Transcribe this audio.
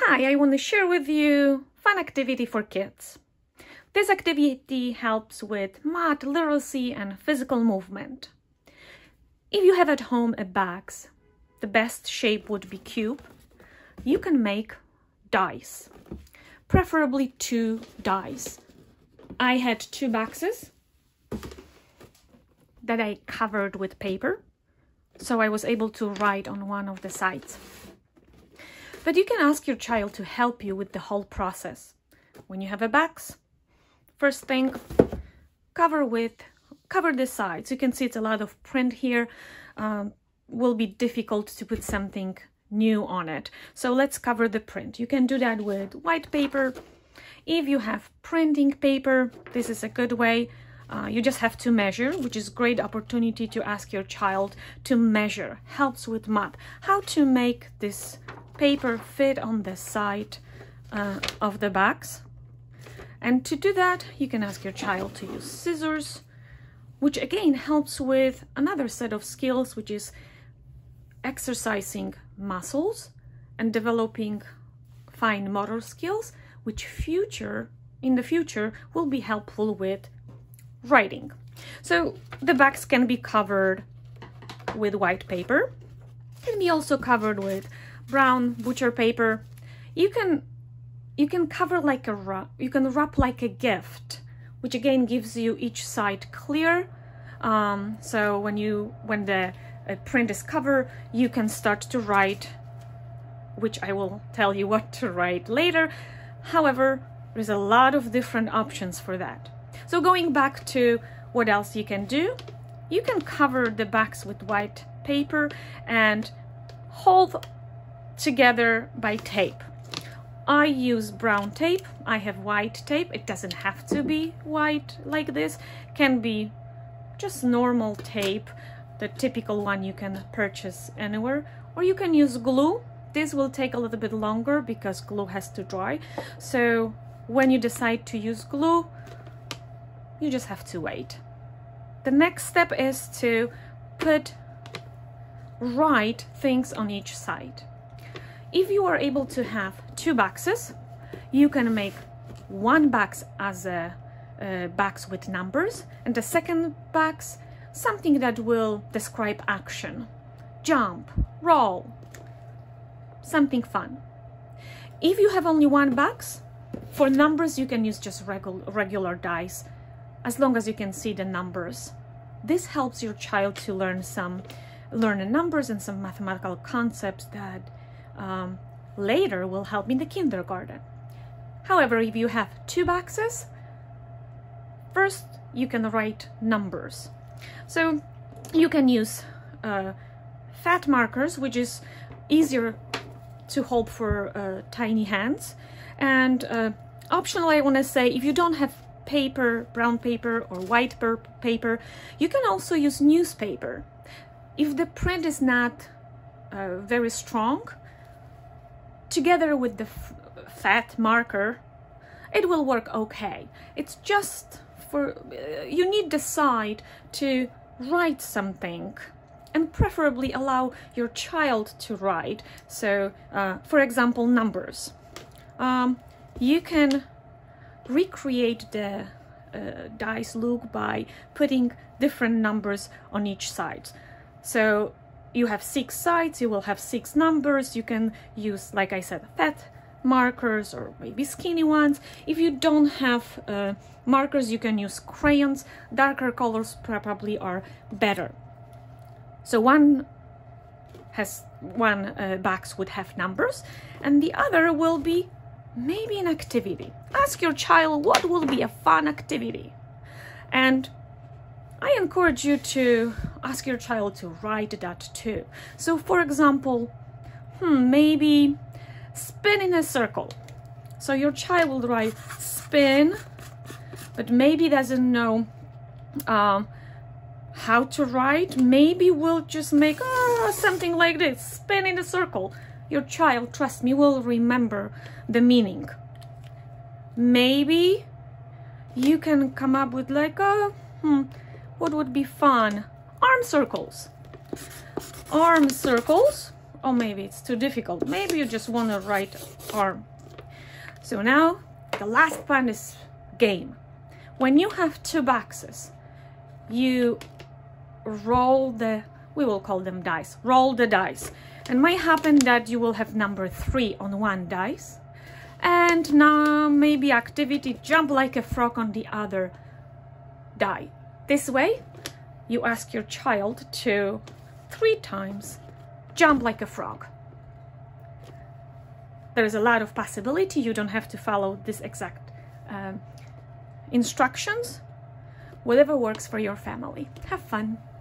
Hi, I want to share with you fun activity for kids. This activity helps with math, literacy, and physical movement. If you have at home a box, the best shape would be cube. You can make dice, preferably two dice. I had two boxes that I covered with paper, so I was able to write on one of the sides. But you can ask your child to help you with the whole process. When you have a box, first thing, cover the sides. You can see it's a lot of print here. Will be difficult to put something new on it. So let's cover the print. You can do that with white paper. If you have printing paper, this is a good way. You just have to measure, which is a great opportunity to ask your child to measure. Helps with math. How to make this paper fit on the side of the box. And to do that, you can ask your child to use scissors, which again helps with another set of skills, which is exercising muscles and developing fine motor skills, which in the future will be helpful with writing. So the box can be covered with white paper. It can be also covered with brown butcher paper. You can cover like a wrap. You can wrap like a gift, which again gives you each side clear. So when the print is covered, you can start to write, which I will tell you what to write later. However, there's a lot of different options for that. So going back to what else you can cover the box with white paper and hold together by tape. I use brown tape. I have white tape. It doesn't have to be white like this. Can be just normal tape, the typical one you can purchase anywhere, or you can use glue. This will take a little bit longer because glue has to dry. So when you decide to use glue, you just have to wait. The next step is to write things on each side. If you are able to have two boxes, you can make one box as a box with numbers, and the second box something that will describe action, jump, roll, something fun. If you have only one box, for numbers you can use just regular dice, as long as you can see the numbers. This helps your child to learn numbers and some mathematical concepts that later will help in the kindergarten. However, if you have two boxes, first you can write numbers. So you can use fat markers, which is easier to hold for tiny hands. And optionally, I want to say, if you don't have paper, brown paper or white paper, you can also use newspaper. If the print is not very strong, together with the fat marker, it will work okay. It's just for, you need the side to write something, and preferably allow your child to write. So for example, numbers. You can recreate the dice look by putting different numbers on each side. So you have six sides, you will have six numbers. You can use, like I said, fat markers or maybe skinny ones. If you don't have markers, you can use crayons. Darker colors probably are better. So one box would have numbers and the other will be maybe an activity. Ask your child what will be a fun activity, and I encourage you to ask your child to write that too. So for example, maybe spin in a circle. So your child will write spin, but maybe doesn't know how to write. Maybe we'll just make something like this, spin in a circle. Your child, trust me, will remember the meaning. Maybe you can come up with like what would be fun? Arm circles. Arm circles Oh, maybe it's too difficult. Maybe you just want a right arm. So now the last part is game. When you have two boxes, you roll the, we will call them dice, roll the dice. And might happen that you will have number 3 on one dice. And now maybe activity jump like a frog on the other die. This way, you ask your child to 3 times jump like a frog. There is a lot of possibility. You don't have to follow this exact instructions. Whatever works for your family. Have fun.